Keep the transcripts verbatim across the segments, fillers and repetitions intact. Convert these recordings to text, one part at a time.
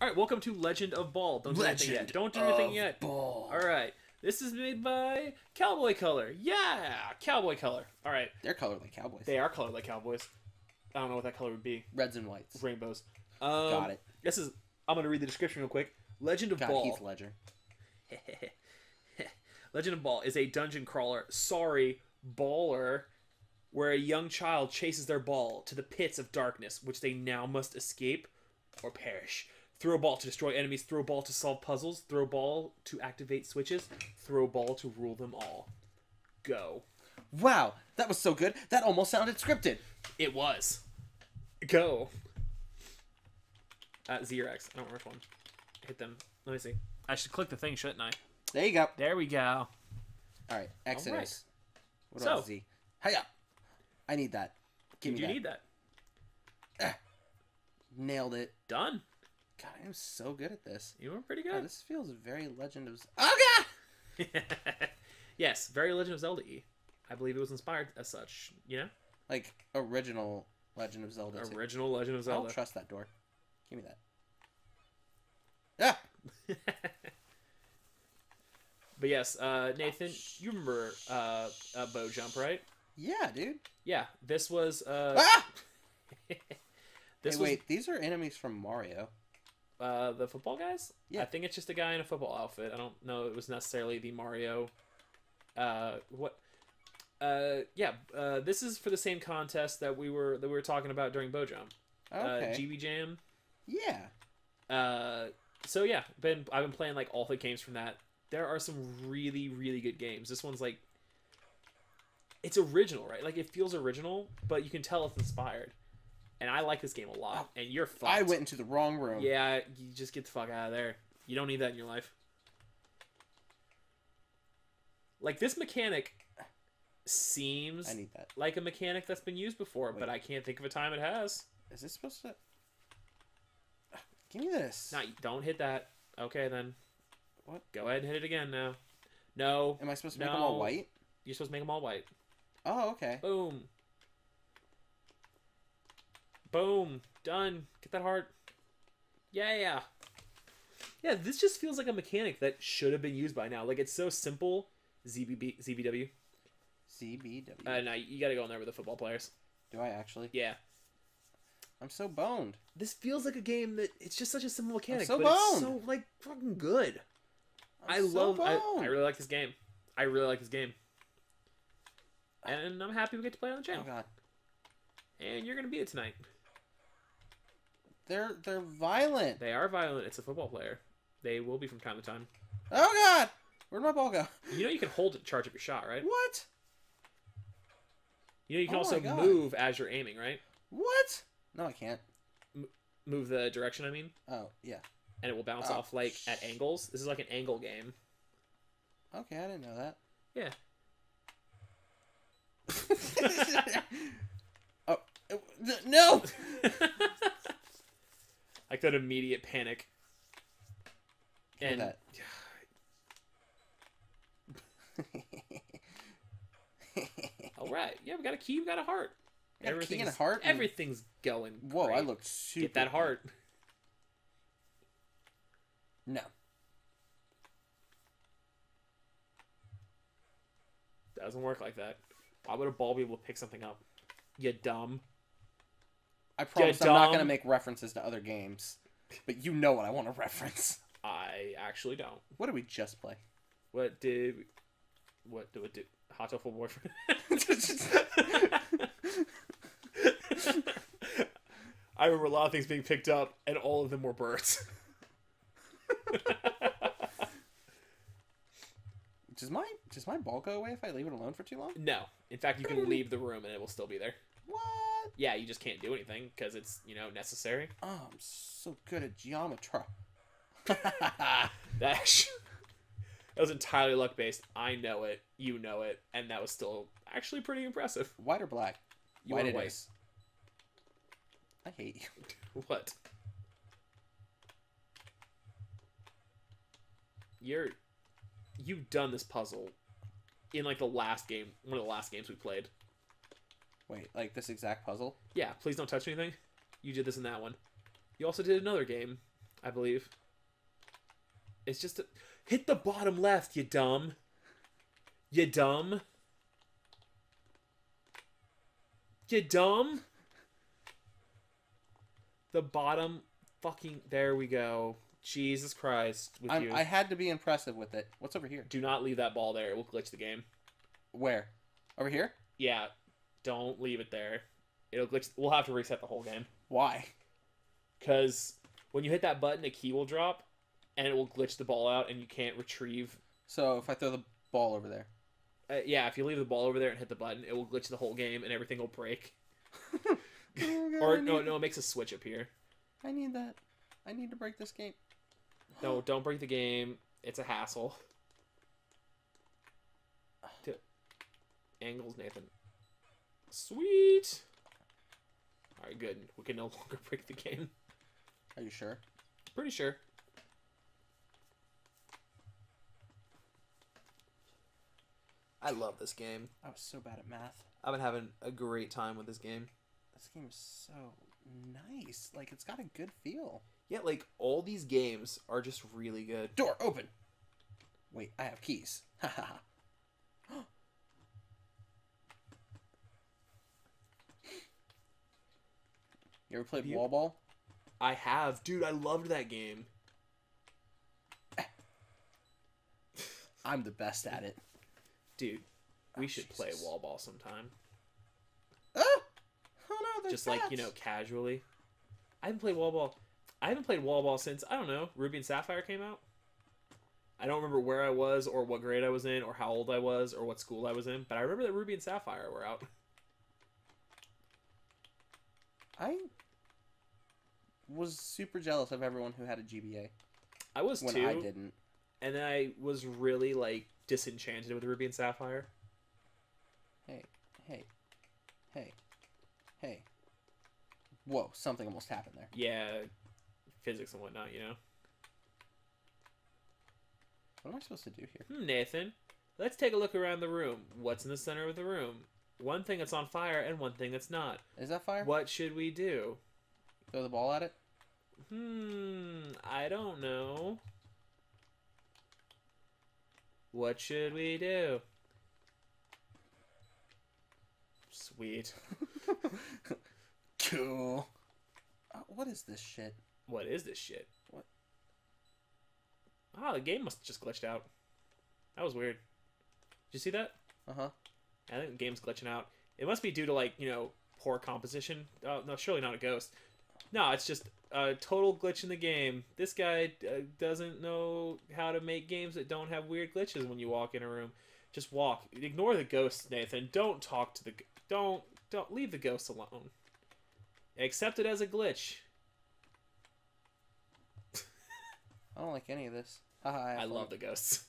All right, welcome to Legend of Ball. Don't do Legend anything yet. Don't do anything yet. Ball. All right. This is made by Cowboy Color. Yeah, Cowboy Color. All right. They're colored like cowboys. They are colored like cowboys. I don't know what that color would be. Reds and whites. Rainbows. Um, Got it. This is. I'm going to read the description real quick. Legend of God, Ball. Heath Ledger. Legend of Ball is a dungeon crawler, sorry, baller, where a young child chases their ball to the pits of darkness, which they now must escape or perish. Throw a ball to destroy enemies. Throw a ball to solve puzzles. Throw a ball to activate switches. Throw a ball to rule them all. Go. Wow, that was so good. That almost sounded scripted. It was. Go. Uh, Z or X. I don't remember which one. Hit them. Let me see. I should click the thing, shouldn't I? There you go. There we go. All right, Exodus. All right. What about so, Z? Hiya. I need that. Give me that. You need that. Ah. Nailed it. Done. God, I am so good at this. You were pretty good. Oh, this feels very Legend of... Oh, God! Yes, very Legend of Zelda-y. I believe it was inspired as such, you know? Like, original Legend of Zelda. Original too. Legend of Zelda. I don't trust that door. Give me that. Ah! But yes, uh, Nathan, you remember uh, a bow jump, right? Yeah, dude. Yeah, this was... Uh... Ah! this hey, was... Wait, these are enemies from Mario. Uh, the football guys? Yeah. I think it's just a guy in a football outfit. I don't know it was necessarily the Mario... Uh, what... Uh, yeah, uh, this is for the same contest that we were that we were talking about during Bow Jump. Okay. Uh, G B Jam. Yeah. Uh, so yeah, been I've been playing like all the games from that. There are some really, really good games. This one's like... It's original, right? Like, it feels original, but you can tell it's inspired. And I like this game a lot, oh, and you're fucked. I went into the wrong room. Yeah, you just get the fuck out of there. You don't need that in your life. Like, this mechanic seems I need that. like a mechanic that's been used before, Wait. but I can't think of a time it has. Is this supposed to... Give me this. No, don't hit that. Okay, then. What? Go ahead and hit it again now. No. Am I supposed to no. make them all white? You're supposed to make them all white. Oh, okay. Boom. Boom. Done. Get that heart. Yeah. Yeah, this just feels like a mechanic that should have been used by now. Like, it's so simple. Z B B, Z B W. Z B W. Uh, no, you gotta go in there with the football players. Do I actually? Yeah. I'm so boned. This feels like a game that it's just such a simple mechanic. I'm so but boned. It's so, like, fucking good. I'm I so love I, I really like this game. I really like this game. And I'm happy we get to play it on the channel. Oh, God. And you're gonna beat it tonight. They're they're violent. They are violent. It's a football player. They will be from time to time. Oh, God! Where'd my ball go? You know you can hold it, charge up your shot, right? What? You know you can oh also move as you're aiming, right? What? No, I can't. M move the direction, I mean. Oh, yeah. And it will bounce oh, off, like, at angles. This is like an angle game. Okay, I didn't know that. Yeah. oh, no! Like that immediate panic. Give and... that. All right. Yeah, we got a key. We got a heart. Got everything's, a key and a heart. And... Everything's going Whoa, great. I look super... Get that heart. No. Doesn't work like that. Why would a ball be able to pick something up? You dumb. I promise dumb. I'm not going to make references to other games. But you know what I want to reference. I actually don't. What did we just play? What did... We... What do it do? Hot Tofu Boyfriend. I remember a lot of things being picked up, and all of them were birds. does my does my ball go away if I leave it alone for too long? No. In fact, you can leave the room and it will still be there. What? Yeah, you just can't do anything because it's you know necessary. Oh, I'm so good at geometry. Dash. That was entirely luck based. I know it. You know it. And that was still actually pretty impressive. White or black? You white, white. Is. I hate you. What? You're you've done this puzzle in like the last game, one of the last games we played. Wait, like this exact puzzle? Yeah. Please don't touch anything. You did this in that one. You also did another game. I believe. It's just a... Hit the bottom left, you dumb. You dumb. You dumb. The bottom fucking... There we go. Jesus Christ. With you. I had to be impressive with it. What's over here? Do not leave that ball there. It will glitch the game. Where? Over here? Yeah. Don't leave it there. It'll glitch. We'll have to reset the whole game. Why? Because when you hit that button, a key will drop, and it will glitch the ball out, and you can't retrieve. So if I throw the ball over there? Uh, yeah, if you leave the ball over there and hit the button, it will glitch the whole game, and everything will break. Oh God, or no, no, it makes a switch appear. I need that. I need to break this game. No, don't break the game. It's a hassle. To... Angles, Nathan. Sweet. All right, good. We can no longer break the game. Are you sure? Pretty sure. I love this game. I was so bad at math. I've been having a great time with this game. This game is so nice. Like, it's got a good feel. Yeah, like, all these games are just really good. Door open! Wait, I have keys. Ha ha ha. You ever played you... wall ball? I have. Dude, I loved that game. I'm the best at it. Dude, we oh, should Jesus. play wall ball sometime. Oh! Oh no, just bats. Like, you know, casually. I haven't played wall ball. I haven't played wall ball since, I don't know, Ruby and Sapphire came out. I don't remember where I was or what grade I was in or how old I was or what school I was in, but I remember that Ruby and Sapphire were out. I was super jealous of everyone who had a G B A. I was when too. When I didn't. And then I was really, like, disenchanted with Ruby and Sapphire. Hey, hey, hey, hey. Whoa, something almost happened there. Yeah, physics and whatnot, you know. What am I supposed to do here? Hmm, Nathan, let's take a look around the room. What's in the center of the room? One thing that's on fire and one thing that's not. Is that fire? What should we do? Throw the ball at it? Hmm, I don't know. What should we do? Sweet. Cool. Uh, what is this shit? What is this shit? What? Ah, the game must have just glitched out. That was weird. Did you see that? Uh-huh. I think the game's glitching out. It must be due to, like, you know, poor composition. Oh, no, surely not a ghost. No, it's just a total glitch in the game. This guy uh, doesn't know how to make games that don't have weird glitches when you walk in a room. Just walk. Ignore the ghosts, Nathan. Don't talk to the... Don't... Don't... Leave the ghosts alone. Accept it as a glitch. I don't like any of this. I, I love the ghosts.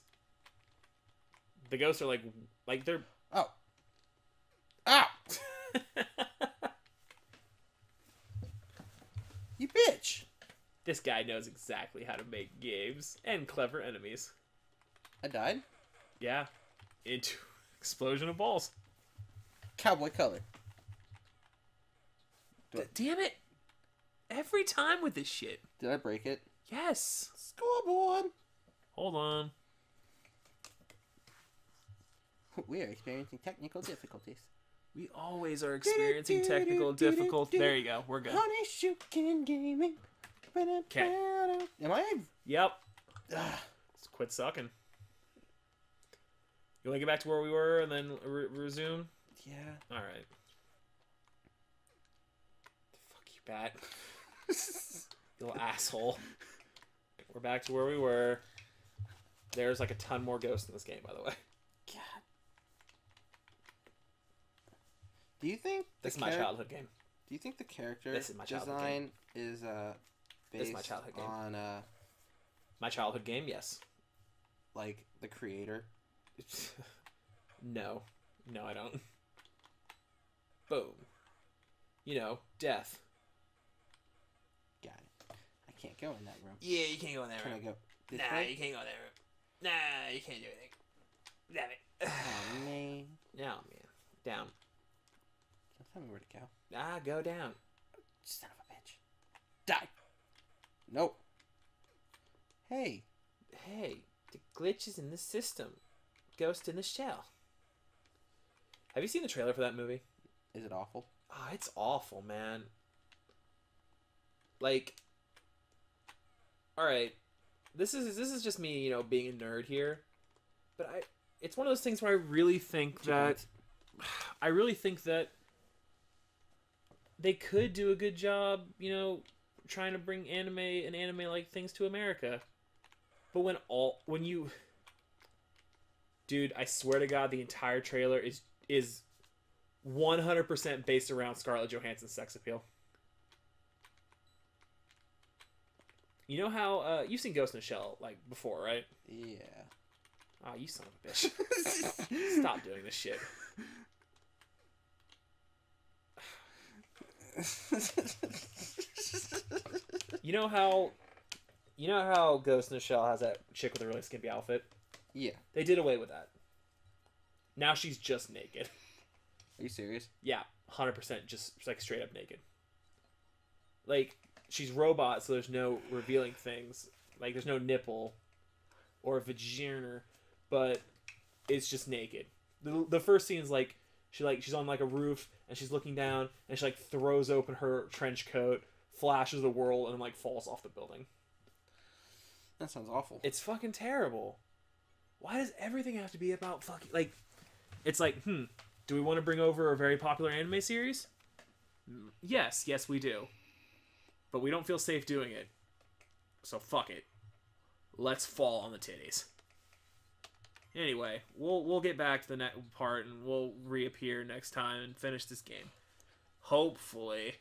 The ghosts are like... Like, they're... Oh. Ah! You bitch! This guy knows exactly how to make games and clever enemies. I died? Yeah. Into explosion of balls. Cowboy Color. D damn it! Every time with this shit. Did I break it? Yes! Scoreboard! Hold on. We are experiencing technical difficulties. We always are experiencing technical difficulties. There you go. We're good. Okay. Am I? Yep. Ugh. Let's quit sucking. You want to get back to where we were and then re resume? Yeah. All right. Fuck you, bat. You little asshole. We're back to where we were. There's like a ton more ghosts in this game, by the way. God. Do you think this is my childhood game? Do you think the character this is my design game. is uh based this is my childhood game. on uh my childhood game? Yes. Like the creator? No, no, I don't. Boom. You know, death. Got it. I can't go in that room. Yeah, you can't go in that Can room. Can I go? This nah, way? You can't go in that room. Nah, you can't do anything. Damn it. Oh man. No, man. Down. Tell me where to go. Ah, go down. Son of a bitch. Die. Nope. Hey. Hey, the glitch is in the system. Ghost in the Shell. Have you seen the trailer for that movie? Is it awful? Oh, it's awful, man. Like, all right, this is this is just me, you know, being a nerd here. But I, it's one of those things where I really think that, I really think that they could do a good job, you know, trying to bring anime and anime-like things to America. But when all, when you, dude, I swear to God, the entire trailer is is one hundred percent based around Scarlett Johansson's sex appeal. You know how, uh, you've seen Ghost in the Shell, like, before, right? Yeah. Aw, oh, you son of a bitch. Stop doing this shit. You know how, you know how Ghost in the Shell has that chick with a really skimpy outfit? Yeah. They did away with that. Now she's just naked. Are you serious? Yeah, one hundred percent, just, like, straight up naked. Like... she's robot, so there's no revealing things. Like, there's no nipple or vagina, but it's just naked. The, the first scene is, like, she like she's on, like, a roof, and she's looking down, and she, like, throws open her trench coat, flashes the world, and, like, falls off the building. That sounds awful. It's fucking terrible. Why does everything have to be about fucking... like, it's like, hmm, do we want to bring over a very popular anime series? Yes, yes, we do. But we don't feel safe doing it. So fuck it. Let's fall on the titties. Anyway, we'll we'll get back to the next part and we'll reappear next time and finish this game. Hopefully.